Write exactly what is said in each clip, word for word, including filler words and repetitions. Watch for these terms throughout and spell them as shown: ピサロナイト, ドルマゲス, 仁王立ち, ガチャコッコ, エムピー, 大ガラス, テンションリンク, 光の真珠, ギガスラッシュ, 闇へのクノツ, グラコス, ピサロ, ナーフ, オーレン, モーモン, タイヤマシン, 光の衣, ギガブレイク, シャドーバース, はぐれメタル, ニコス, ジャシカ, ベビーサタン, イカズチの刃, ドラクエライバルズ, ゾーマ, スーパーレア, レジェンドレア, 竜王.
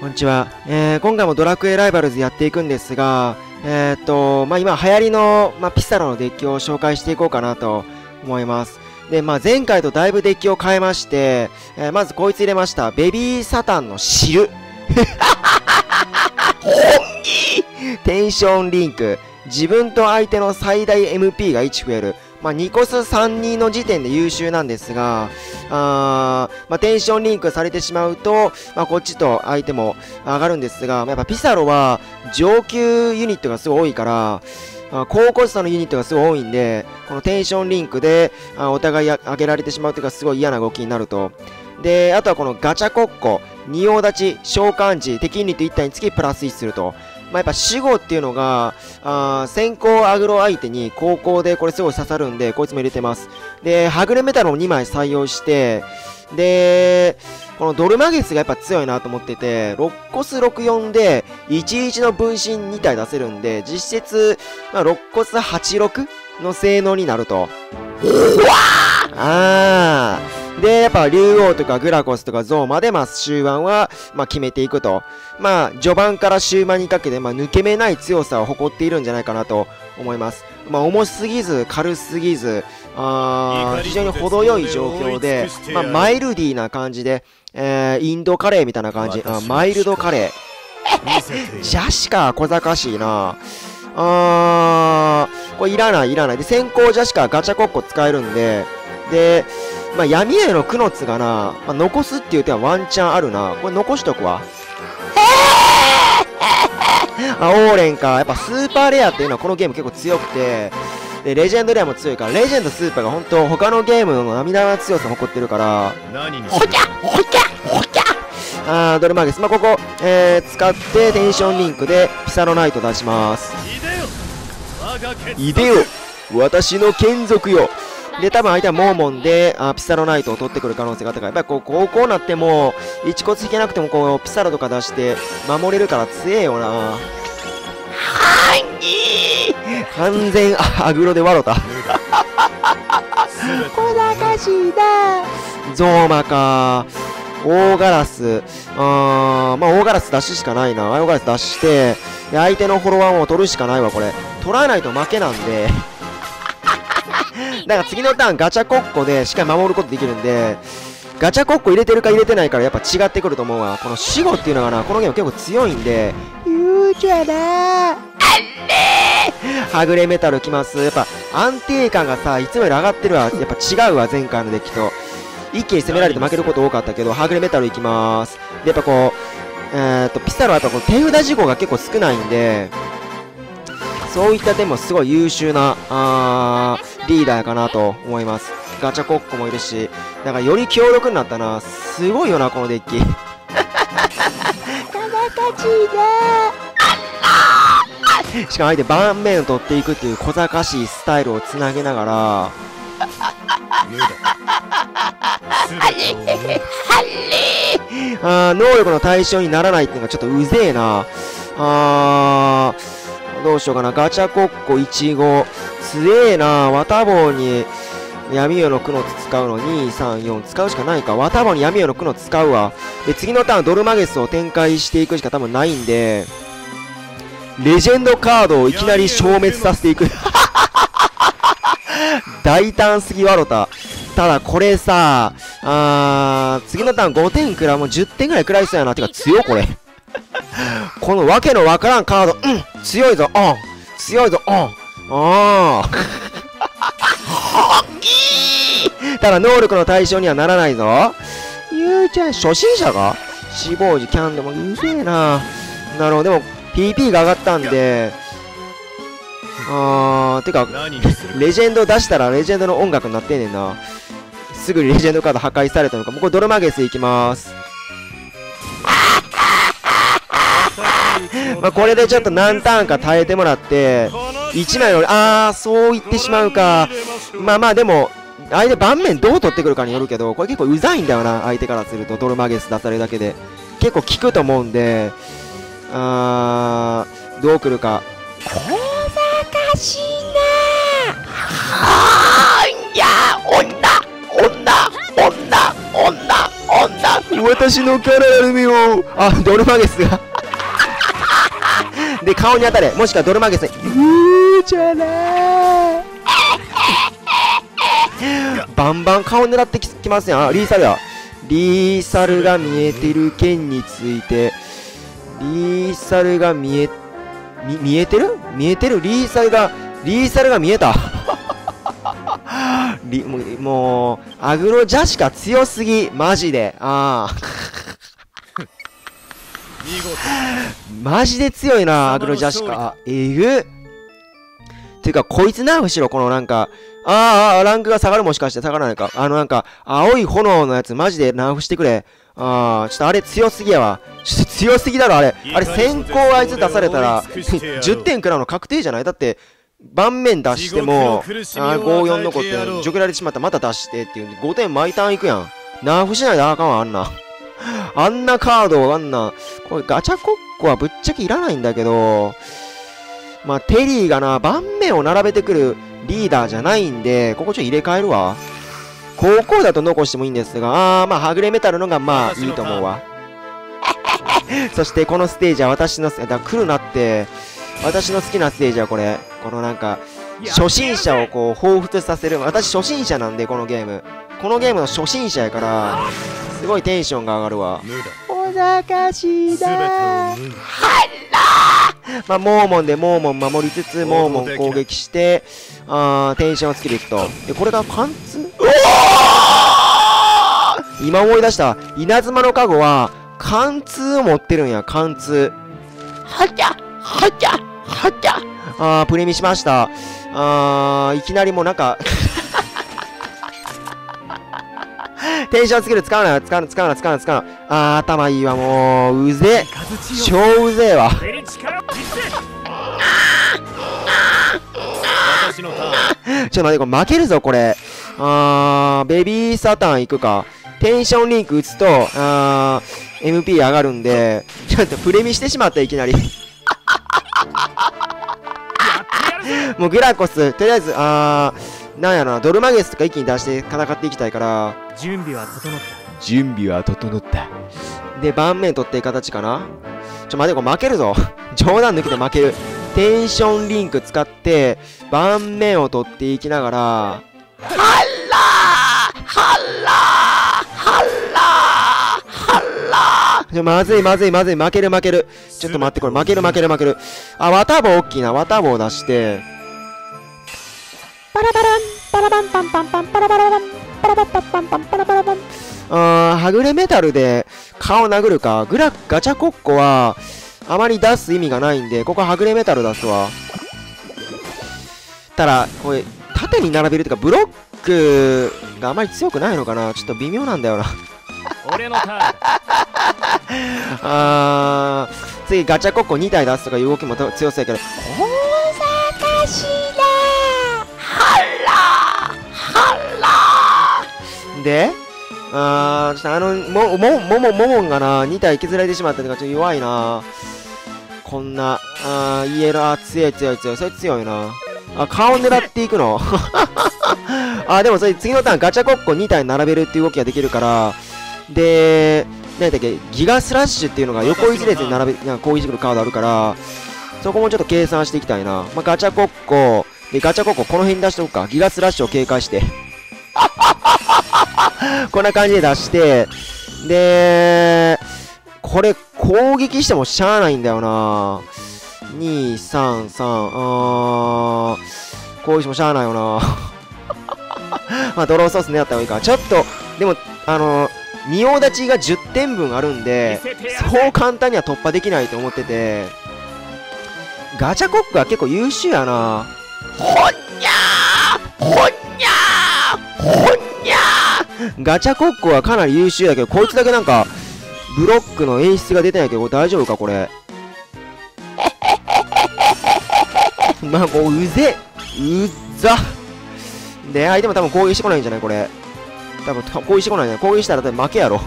こんにちは、えー、今回もドラクエライバルズやっていくんですが、えーっとまあ、今流行りの、まあ、ピサロのデッキを紹介していこうかなと思います。で、まあ、前回とだいぶデッキを変えまして、えー、まずこいつ入れましたベビーサタンの汁テンションリンク、自分と相手の最大 エムピー がいち増える。まあ、ニコスさんにの時点で優秀なんですが、あー、まあ、テンションリンクされてしまうと、まあ、こっちと相手も上がるんですが、やっぱピサロは上級ユニットがすごい多いから、高コストのユニットがすごい多いんで、このテンションリンクでお互い上げられてしまうというか、すごい嫌な動きになると。で、あとはこのガチャコッコ、仁王立ち、召喚時、敵ユニットいったいにつきプラスいちすると。まあやっぱ守護っていうのが、あ先行アグロ相手に後攻でこれすごい刺さるんで、こいつも入れてます。で、はぐれメタルもにまい採用して、で、このドルマゲスがやっぱ強いなと思ってて、ろくコスろくよんでいちいちの分身に体出せるんで、実質、まあ、ろくコスはちろくの性能になると。うわーあーで、やっぱ、竜王とかグラコスとかゾーマで、まあ、終盤は、まあ、決めていくと。まあ、序盤から終盤にかけて、まあ、抜け目ない強さを誇っているんじゃないかなと思います。まあ、重すぎず、軽すぎず、あー非常に程よい状況で、まあ、マイルディーな感じで、えー、インドカレーみたいな感じ、あマイルドカレー。ジャシカ、小賢しいな。あー、これいらない、いらない。で、先行ジャシカ、ガチャコッコ使えるんで、で、まあ、闇へのクノツがな、まあ、残すっていう手はワンチャンあるな。これ残しとくわ。あ、オーレンか。やっぱスーパーレアっていうのはこのゲーム結構強くて、で、レジェンドレアも強いから、レジェンドスーパーが本当他のゲームの涙の強さを誇ってるから、ほきゃほきゃほきゃあー、ドルマーゲス。まあ、ここ、えー、使ってテンションリンクでピサロナイト出します。いでよ私の眷属よ。で、多分相手はモーモンで、あピサロナイトを取ってくる可能性が高い。やっぱりこう、こう、こうなっても、いちコツ引けなくても、こう、ピサロとか出して、守れるから強えよな。はーい完全、アグロで笑うた。小賢しいなゾーマか。大ガラス。あー、まあ、大ガラス出ししかないな。大ガラス出して、で、相手のフォロワーを取るしかないわ、これ。取らないと負けなんで。だから次のターンガチャコッコでしっかり守ることできるんで、ガチャコッコ入れてるか入れてないからやっぱ違ってくると思うわ。この死後っていうのがな、このゲーム結構強いんで、ゆうちゃなーはぐれメタルきます。やっぱ安定感がさ、いつもより上がってるわ。やっぱ違うわ、前回のデッキと。一気に攻められて負けること多かったけど、はぐれメタルいきます。でやっぱこう、えー、とピサロはやっぱこの手札事項が結構少ないんで、そういった点もすごい優秀なあーリーダーかなと思います。ガチャコッコもいるし、なんかより強力になったな。すごいよな、このデッキ。しかも相手盤面を取っていくっていう小賢しいスタイルをつなげながらあ能力の対象にならないっていうのがちょっとうぜえな。あーどうしようかな。ガチャコッコイチゴ強えな。綿棒に闇夜のクノツ使うのにさんよん使うしかないか。綿棒に闇夜のクノツ使うわ。で次のターンドルマゲスを展開していくしか多分ないんで、レジェンドカードをいきなり消滅させていく大胆すぎわろた。ただこれさあー、次のターンごてんくらいもうじゅってんくらいくらいそうやな。てか強っこれこのわけのわからんカード、うん、強いぞ、うん、強いぞ、うん、ああただ能力の対象にはならないぞ。ゆうちゃん初心者か死亡時キャンでもうぜえな。なるほど。でも ピーピー が上がったんで、あーてかレジェンド出したらレジェンドの音楽になってんねんな。すぐにレジェンドカード破壊されたのか。もうこれドルマゲスいきます。まあこれでちょっと何ターンか耐えてもらっていちまいの、ああそう言ってしまうか。まあまあでも相手盤面どう取ってくるかによるけど、これ結構うざいんだよな。相手からするとドルマゲス出されるだけで結構効くと思うんで、あーどうくるか。小賢しいなあ。いや女女女女女女私のキャラの海を、あ、ドルマゲスがで、顔に当たれ、もしくはドルマゲスにうーじゃなーバンバン顔狙ってきますやん。あ、リーサルだ。リーサルが見えてる件について、リーサルが見え、み見えてる見えてるリーサルが、リーサルが見えたリもう、もう、アグロジャシカ強すぎ、マジで。ああマジで強いな、アグロジャシカ。えぐっていうか、こいつな、むしろ、このなんか、ああ、ランクが下がる、もしかして下がらないか。あのなんか、青い炎のやつ、マジでナーフしてくれ。ああ、ちょっとあれ強すぎやわ。ちょっと強すぎだろ、あれ。あれ、先行あいつ出されたら、じゅってん食らうの確定じゃない？だって、盤面出しても、ごたいよん残って、除けられてしまった、また出してっていうんで、ごてん毎ターンいくやん。ナーフしないであかんわ、あんな。あんなカード、あんな。これガチャコッコはぶっちゃけいらないんだけど、まあ、テリーがな、盤面を並べてくるリーダーじゃないんで、ここちょっと入れ替えるわ。高校だと残してもいいんですが、あー、まあ、はぐれメタルのがまあ、いいと思うわ。そして、このステージは私の、だから来るなって、私の好きなステージはこれ。このなんか、初心者をこう、彷彿させる。私初心者なんで、このゲーム。このゲームの初心者やから、すごいテンションが上がるわ。お腹しだー。まあ、モーモンでモーモン守りつつ、モーモン攻撃して、あー、テンションスキルいくと。で、これが貫通？今思い出した。稲妻のカゴは、貫通を持ってるんや、貫通。はちゃはちゃはっちゃあー、プレミしました。あー、いきなりもうなんか、テンションスキル使うな、使うな、使うな、使うな、使うな。あー、頭いいわ、もう、うぜ。超うぜえわ。ちょっと待って、これ負けるぞ、これ。あー、ベビーサタン行くか。テンションリンク打つと、あー、エムピー 上がるんで、ちょっとプレミしてしまった、いきなり。もうグラコス、とりあえず、あー、なんやろな、ドルマゲスとか一気に出して戦っていきたいから、準備は整った。準備は整った。で、盤面取ってる形かな。ちょ、待て、これ負けるぞ。冗談抜きで負ける。テンションリンク使って、盤面を取っていきながら、はらーはらーはらーはらー、まずいまずいまずい、負ける負ける。ちょっと待って、これ負ける負ける負ける。あ、綿棒大きいな、綿棒出して、パラパランパラパンパンパンパンパラパランパラパンパンパンパラパラパン。あー、はぐれメタルで顔殴るか。グラガチャコッコはあまり出す意味がないんで、ここはぐれメタル出すわ。ただこれ縦に並べるというか、ブロックがあまり強くないのかな、ちょっと微妙なんだよな。俺のターン。あー、次ガチャコッコにたい出すとかいう動きも強そうやけど、大阪市で、あー、ちょっとあの、も、も、もも、ももんがな、にたい削られてしまったとか、ちょっと弱いな。こんな、あー、イエロー、強い強い強い、それ強いな。あ、顔狙っていくの。あ、でもそれ次のターン、ガチャコッコにたい並べるっていう動きができるから、で、なんだっけ、ギガスラッシュっていうのが横一列に並べ、なんかこういじくるカードあるから、そこもちょっと計算していきたいな。まあ、ガチャコッコ、で、ガチャコッコこの辺に出しておくか。ギガスラッシュを警戒して。こんな感じで出して、で、これ攻撃してもしゃあないんだよな。に、さん、さん、あー、攻撃してもしゃあないよな。まあ、ドローソース狙った方がいいか。ちょっと、でも、あの、仁王立ちがじゅってんぶんあるんで、そう簡単には突破できないと思ってて、ガチャコックは結構優秀やな。ほんにゃーほんにゃーほんにゃー、ガチャコッコはかなり優秀だけど、こいつだけなんか、ブロックの演出が出てないけど、大丈夫かこれ。まあ、もう、うぜうざで、相手も多分攻撃してこないんじゃないこれ。多分、攻撃してこないんじゃない、攻撃したら多分負けやろ。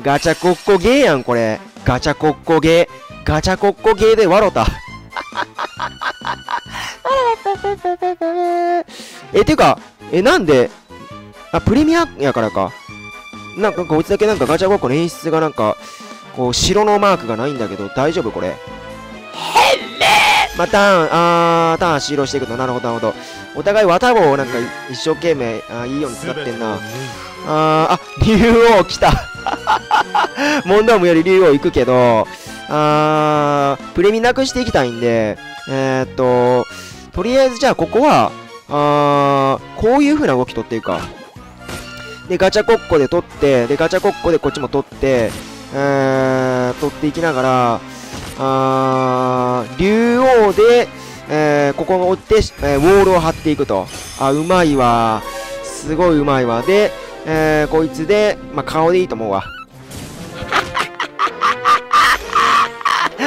ガチャコッコゲーやん、これ。ガチャコッコゲー。ガチャコッコゲーで笑った。え、てか、え、なんで、あ、プレミアやからか。なんかこいつだけなんかガチャごっこの演出がなんかこう城のマークがないんだけど大丈夫これ。まあ、ターン、あー、ターン終了していくと、なるほど、なるほど。お互い綿棒をなんか一生懸命、あいいように使ってんな。あー、あ、竜王来た。問答無より竜王行くけど、あー、プレミなくしていきたいんで、えー、っと、とりあえずじゃあここは、あー、こういう風な動き取っていくか。で、ガチャコッコで取って、で、ガチャコッコでこっちも取って、えー、取っていきながら、あー竜王で、えー、ここを追って、えー、ウォールを張っていくと。あ、うまいわ。すごいうまいわ。で、えー、こいつで、まあ、顔でいいと思うわ。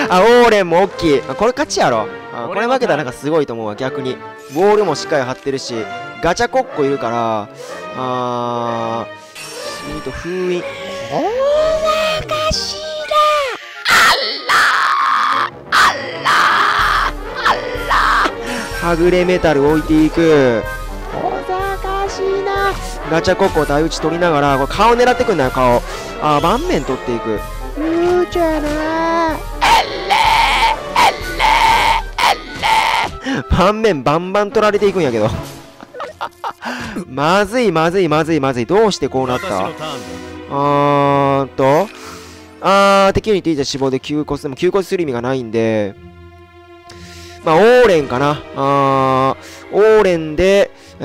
あ、オーレンも大きい。あ、これ勝ちやろ。あ、これ負けたらなんかすごいと思うわ、逆に。ウォールもしっかり張ってるし、ガチャコッコいるから、あー、いいと封印。ほらかしはぐれメタル置いていく。おかしいな。ガチャコッコ台打ち取りながら、これ顔狙ってくんだよ、顔。あー、盤面取っていく。うーちゃなー。えれーえれーえれー。盤面バンバン取られていくんやけど。まずいまずいまずいまずい。どうしてこうなった？あーっと。あー、敵に手で死亡で急骨でも急骨する意味がないんで。まあ、オーレンかな。あー、オーレンで、え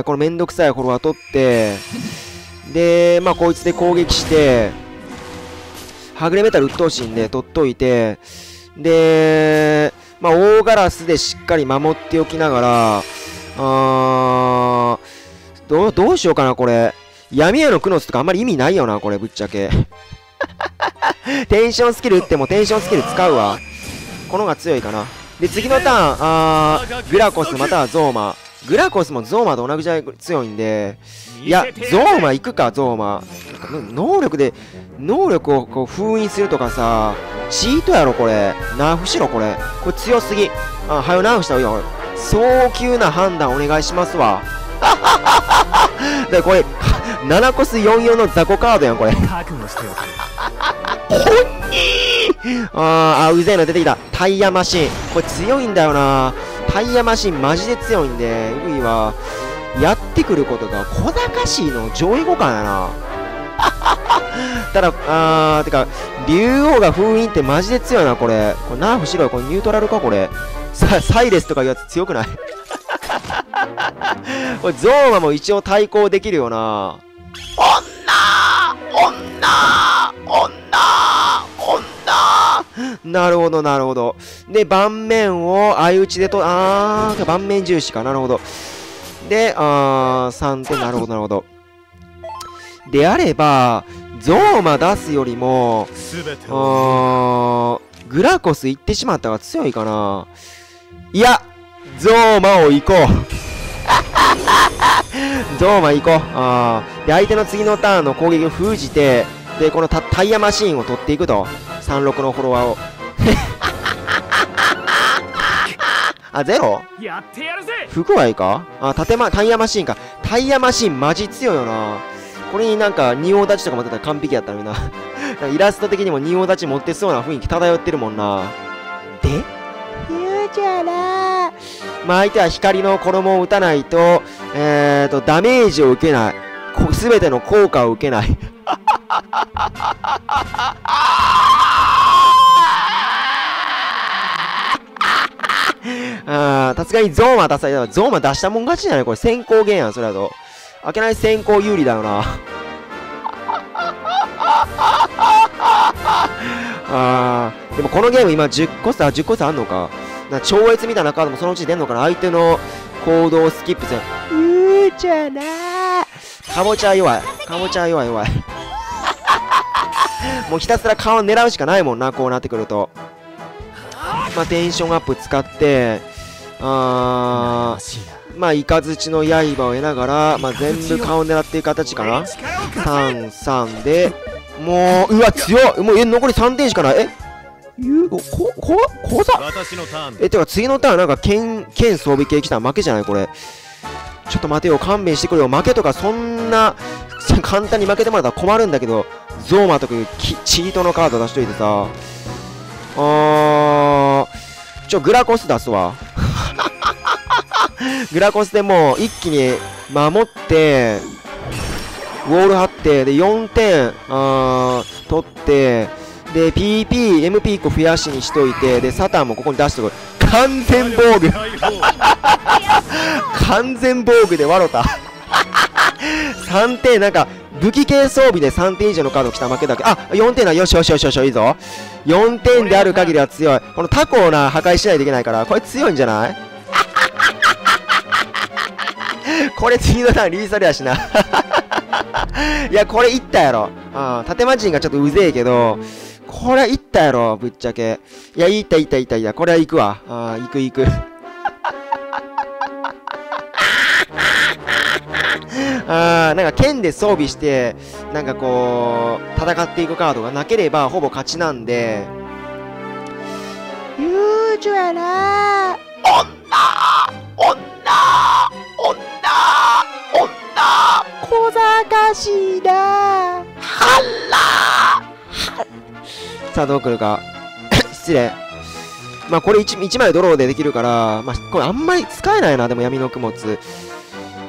ー、このめんどくさいフォロワー取って、で、まあ、こいつで攻撃して、はぐれメタル鬱陶しいんで取っといて、で、まあ、大ガラスでしっかり守っておきながら、あー、どう、どうしようかな、これ。闇へのクノスとかあんまり意味ないよな、これ、ぶっちゃけ。テンションスキル打ってもテンションスキル使うわ。この方が強いかな。で、次のターン、あー、グラコスまたはゾーマ。グラコスもゾーマと同じぐらい強いんで、いや、ゾーマ行くか、ゾーマ。能力で、能力をこう封印するとかさ、チートやろ、これ。ナーフしろ、これ。これ強すぎ。あ、はよナーフした方がいいよ。早急な判断お願いしますわ。で、これ、ななコスよんじゅうよんの雑魚カードやん、これ。あー、うぜえの出てきた。タイヤマシン。これ強いんだよな。タイヤマシンマジで強いんで、ウイは、やってくることが小賢しいの上位互換やな。ただ、あー、てか、竜王が封印ってマジで強いな、これ。これナーフしろよ。これニュートラルか、これ。さ、サイレスとかいうやつ強くない？これゾーマも一応対抗できるよな。女女女なるほど、なるほど。で、盤面を相打ちでと、あー、盤面重視か。なるほど。で、あー、さんてん、なるほど、なるほど。であれば、ゾーマ出すよりも、あー、グラコス行ってしまったが強いかな。いや、ゾーマを行こう。ゾーマ行こう。あー。で、相手の次のターンの攻撃を封じて、で、このタイヤマシーンを取っていくと。さんじゅうろくのフォロワーを。あ、ゼロ？服はいいか。あ、建前、タイヤマシーンか。タイヤマシーンマジ強いよな。これになんか仁王立ちとか持ってたら完璧やったのにな。イラスト的にも仁王立ち持ってそうな雰囲気漂ってるもんな。でフューチャーラー。まあ相手は光の衣を打たないと、えーと、ダメージを受けない。すべての効果を受けない。あー、さすがにゾーマ出されたら、ゾーマ出したもん勝ちじゃないこれ。先行ゲーやん、それだと。開けない先行有利だよな。あー、でもこのゲーム今じゅっ個差、じゅっ個差あんのか。なんか超越みたいなカードもそのうち出んのかな。相手の行動をスキップせん。うーちゃなー。かぼちゃ弱い。かぼちゃ弱い弱い。もうひたすら顔を狙うしかないもんな、こうなってくると。まあ、テンションアップ使って、あー、まあ、イカズチの刃を得ながら、まあ、全部顔を狙っていく形かな。さん、さんで、もう、うわ、強っ。もう、え、残りさんてんしかない。え、ゆうご、こ、こ、こざえ、てか、次のターン、なんか、剣、剣装備系来たら負けじゃないこれ。ちょっと待てよ、勘弁してくれよ、負けとかそんな簡単に負けてもらったら困るんだけど、ゾーマとかいうチートのカード出しといてさ、あー、ちょ、グラコス出すわ。グラコスでもう一気に守って、ウォール張って、で、よんてん、あー、取って、で、ピーピー、エムピーいっこ増やしにしといて、で、サタンもここに出してこい。完全防具。完全防具で笑った。さんてん、なんか、武器系装備でさんてん以上のカード来た負けだけ。あ、よんてんだ。よしよしよしよし、いいぞ。よんてんである限りは強い。このタコをな、破壊しないといけないから、これ強いんじゃない？これ次のターンリーサルやしな。いや、これいったやろ。うん、縦魔人がちょっとうぜえけど、これいったやろ、ぶっちゃけ。いや、いったいったいったいった。これは行くわ。ああ、行く行く。ああ、なんか剣で装備して、なんかこう、戦っていくカードがなければほぼ勝ちなんで。ユージュやなー。女女女女小賢しいなー。はらー。さあ、どう来るか。失礼。まあ、これ 1, いちまいドローでできるから、まあ、これあんまり使えないな、でも闇の供物。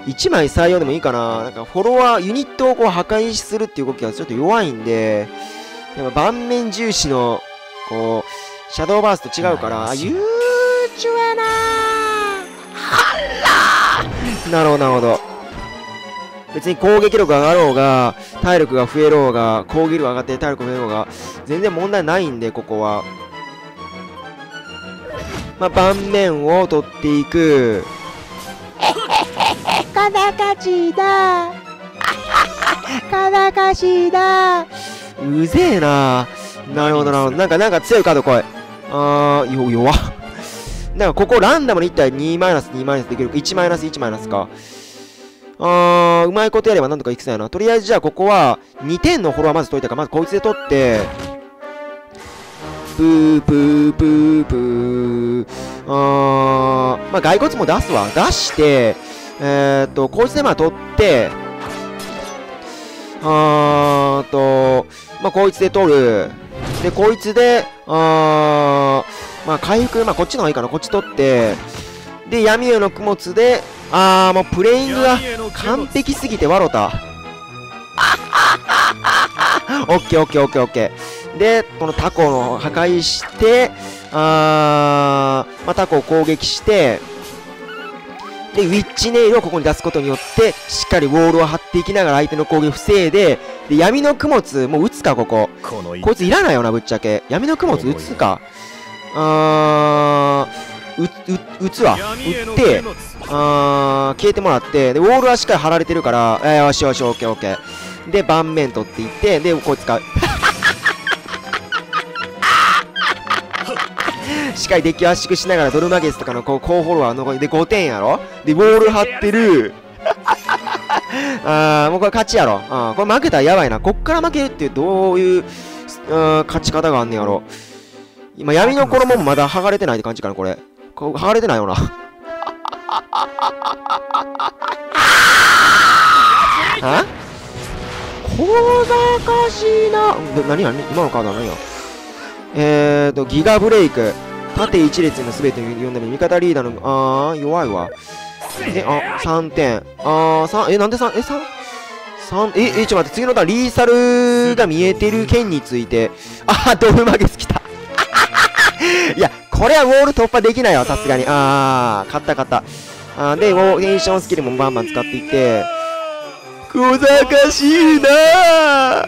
いちまい採用でもいいかな。なんかフォロワー、ユニットをこう破壊するっていう動きはちょっと弱いんで、やっぱ盤面重視の、こう、シャドーバースと違うから、ユーチュエナーはらー。なるほど、なるほど。別に攻撃力が上がろうが、体力が増えろうが、攻撃力が上がって体力が増えろうが、全然問題ないんで、ここは。まあ、盤面を取っていく。かなかしだかなかしだうぜえな。なるほどなるほど。なんかなんか強いカード来い。あー、よ弱っ。なんかここランダムにいち体にマイナスにマイナスできる。いちマイナスいちマイナスか。あー、うまいことやればなんとかいくさやな。とりあえずじゃあここはにてんのフォロワーまず取いたから、まずこいつで取ってプープープープー。あー、まあ骸骨も出すわ。出してえーっと、こうしてまあ取って、あーっと、まあこいつで取る。で、こいつで、あー、まあ回復、まあこっちの方がいいかな。こっち取って、で、闇への供物で、あー、もうプレイングが完璧すぎて笑った。オッケーオッケーオッケーオッケー。で、このタコの破壊して、あー、まあタコを攻撃して、で、ウィッチネイルをここに出すことによって、しっかりウォールを張っていきながら相手の攻撃を防いで、で、闇の供物、もう打つか、ここ。こいついらないよな、ぶっちゃけ。闇の供物打つか。あー、う、う、打つわ。打って、あー、消えてもらって、で、ウォールはしっかり張られてるから、えー、よしよし、オッケーオッケー。で、盤面取っていって、で、こいつか。しっかりデッキを圧縮しながらドルマゲスとかのこう高フォロワーの残りでごてんやろ。でウォール張ってる。あー、もうこれ勝ちやろ。あー、これ負けたらやばいな。こっから負けるってどういうあ勝ち方があんねやろ。今闇の衣もまだ剥がれてないって感じかな。これこう剥がれてないよな。あ、小賢しいな。何何今のカードは何や。えーとギガブレイク縦一列のすべてを読んだ目、味方リーダーの、あー、弱いわ。え、あ、さんてん。あー、さん、え、なんでさん、え、さん、さん、え、え、ちょっと待って、次のターン、リーサルが見えてる剣について、あー、ドルマゲス来た。いや、これはウォール突破できないわ、さすがに。あー、勝った勝った。あー、で、ウォーレーションスキルもバンバン使っていって、小賢しいなー。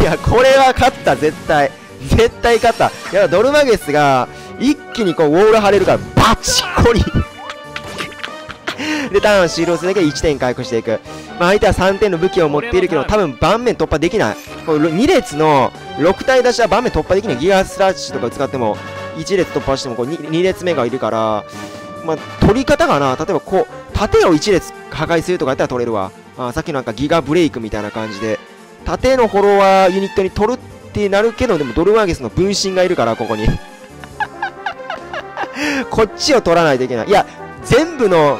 いや、これは勝った、絶対。絶対勝った。いや、ドルマゲスが一気にこうウォール張れるからバチコリ。で、ターン終了するだけでいってん回復していく。まあ、相手はさんてんの武器を持っているけど、多分盤面突破できない。これに列のろく体出しは盤面突破できない。ギガスラッシュとか使っても、いち列突破してもこう 2, に列目がいるから、まあ、取り方がな、例えばこう、縦をいち列破壊するとかやったら取れるわ。あ、さっきのなんかギガブレイクみたいな感じで、縦のフォロワーユニットに取るってなるけど、でもドルマゲスの分身がいるから、ここに。こっちを取らないといけない。いや、全部の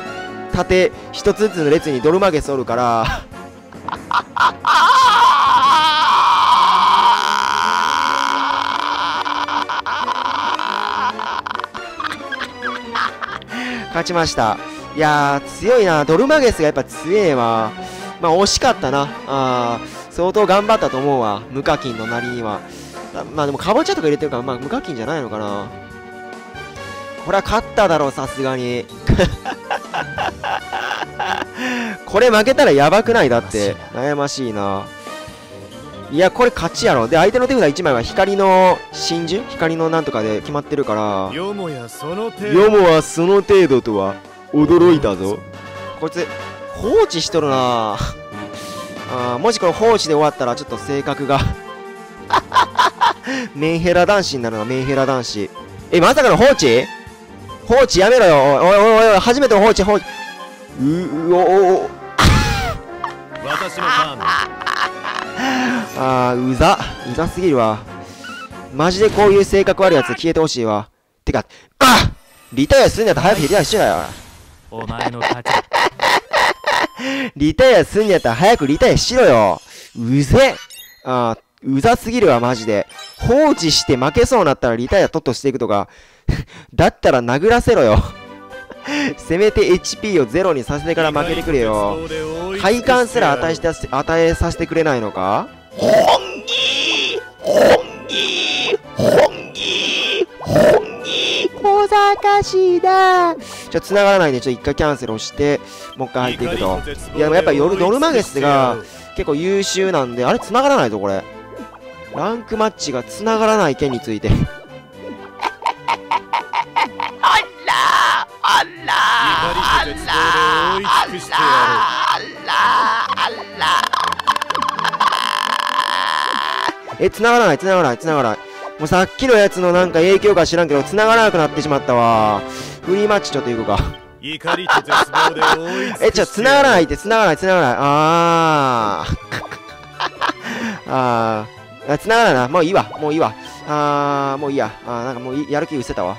縦一つずつの列にドルマゲスおるから勝ちました。いやー強いな、ドルマゲスがやっぱ強えわ。まあ惜しかったな。あー相当頑張ったと思うわ、無課金のなりには。まあでもカボチャとか入れてるから、まあ無課金じゃないのかな。これは勝っただろうさすがにこれ負けたらやばくない？だって悩ましいな。いやこれ勝ちやろ。で相手の手札いちまいは光の真珠、光のなんとかで決まってるから、よもやその程度とは驚いたぞ。こいつ放置しとるなあ。もしこれ放置で終わったらちょっと性格がメンヘラ男子になるな。メンヘラ男子、えまさかの放置、放置やめろよ。おいおいおい、初めての放置、放置、ううおおお私のターン。あーうざ、うざすぎるわ。マジでこういう性格悪いやつ消えてほしいわ。てか、あリタイアすんやったら早くリタイアしろよ。お前の勝ちリタイアすんやったら早くリタイアしろよ。うぜ、あーうざすぎるわマジで。放置して負けそうになったらリタイアとっとしていくとかだったら殴らせろよせめて エイチピー をゼロにさせてから負けてくれよ。快感すら与えして与えさせてくれないのか。本気本気本気本気小賢しいだ。ちょっと繋がらないんで、ちょっと一回キャンセルをしてもう一回入っていくと。いやでもやっぱ夜ドルマゲスが結構優秀なんで、あれ繋がらないぞこれ。ランクマッチが繋がらない件についてえ、繋がらない繋がらない繋がらない。もうさっきのやつのなんか影響か知らんけど繋がらなくなってしまったわ。フリーマッチちょっと行くかえ、ちょっと繋がらないって、繋がらない繋がらない。あーあー、つながらないな。もういいわもういいわ。あーもういいや。あーなんかもうやる気失せたわ。